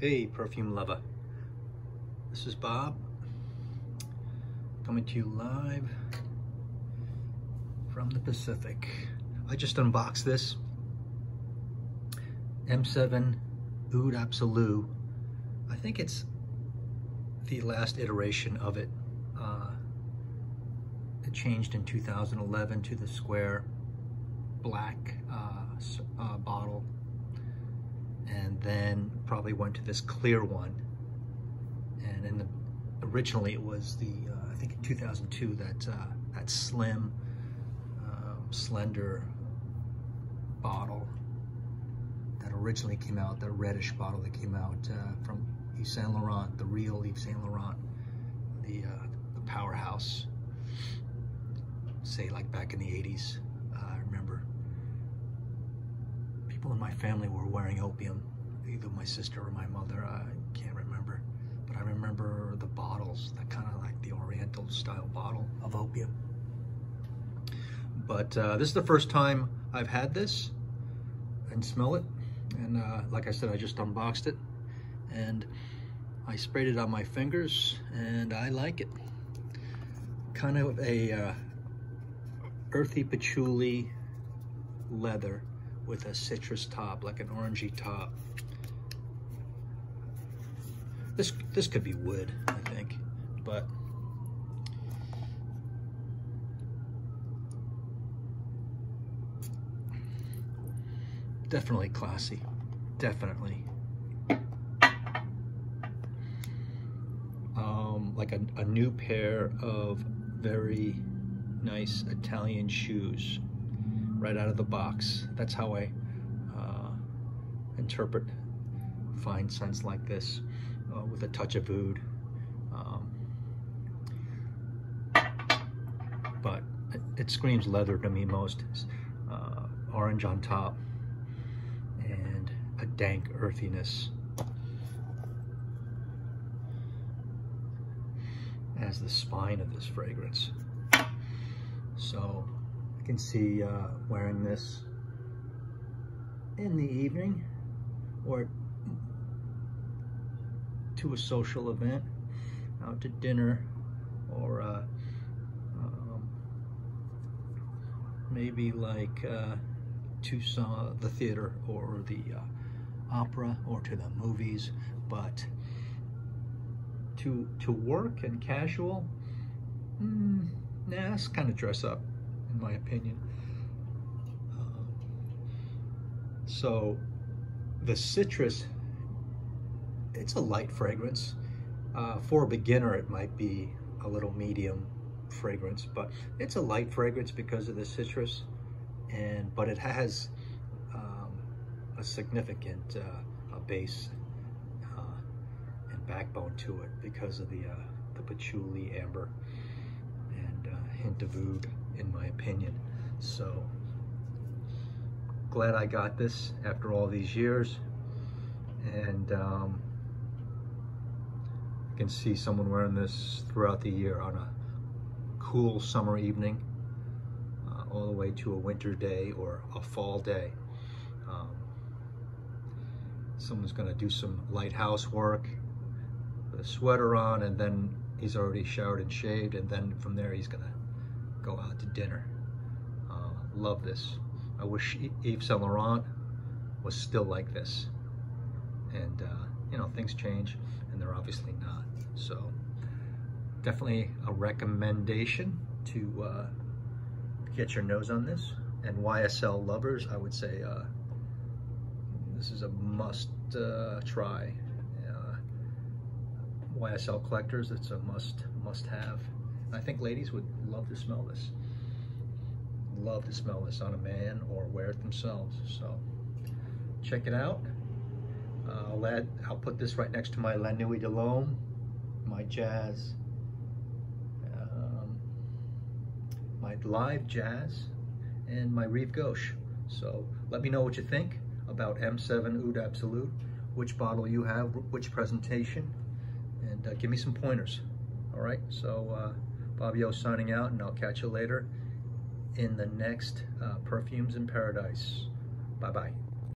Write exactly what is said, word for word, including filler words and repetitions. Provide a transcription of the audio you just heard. Hey perfume lover, this is Bob coming to you live from the Pacific. I just unboxed this M seven Oud Absolute. I think it's the last iteration of it. Uh, it changed in two thousand eleven to the square black uh, uh, bottle, and then probably went to this clear one. And in the, originally it was the, uh, I think in two thousand two, that, uh, that slim, um, slender bottle that originally came out, that reddish bottle that came out uh, from Yves Saint Laurent, the real Yves Saint Laurent, the, uh, the powerhouse, say like back in the eighties, uh, I remember. People in my family were wearing opium, either my sister or my mother, I can't remember, but I remember the bottles, that kind of like the oriental style bottle of opium. But uh, this is the first time I've had this and smell it, and uh, like I said, I just unboxed it and I sprayed it on my fingers, and I like it. Kind of a uh, earthy patchouli leather with a citrus top, like an orangey top. This this could be wood, I think, but definitely classy, definitely. Um, like a, a new pair of very nice Italian shoes. Right out of the box. That's how I uh, interpret fine scents like this, uh, with a touch of oud. Um, but it, it screams leather to me most. Uh, orange on top and a dank earthiness as the spine of this fragrance. So I can see uh, wearing this in the evening or to a social event, out to dinner, or uh, um, maybe like uh, to some, the theater or the uh, opera, or to the movies. But to to work and casual, mm, nah, that's kind of dress up, in my opinion. Um, so the citrus, it's a light fragrance. Uh, for a beginner, it might be a little medium fragrance, but it's a light fragrance because of the citrus, and but it has um, a significant uh, a base uh, and backbone to it because of the, uh, the patchouli amber and uh, hint of oud, in my opinion. So glad I got this after all these years. And um, I can see someone wearing this throughout the year on a cool summer evening, uh, all the way to a winter day or a fall day. Um, someone's gonna do some light housework with a sweater on, and then he's already showered and shaved, and then from there he's gonna go out to dinner. Uh, love this. I wish Yves Saint Laurent was still like this. And uh, you know, things change, and they're obviously not. So definitely a recommendation to uh, get your nose on this. And Y S L lovers, I would say uh, this is a must uh, try. Uh, Y S L collectors, it's a must must have. I think ladies would love to smell this. Love to smell this on a man, or wear it themselves. So check it out. Uh, I'll add, I'll put this right next to my La Nuit de L'Homme, my jazz, um, my live jazz, and my Reef Gauche. So let me know what you think about M seven Oud Absolute, which bottle you have, which presentation, and uh, give me some pointers. All right, so uh, Bobby O signing out, and I'll catch you later in the next uh, Perfumes in Paradise. Bye-bye.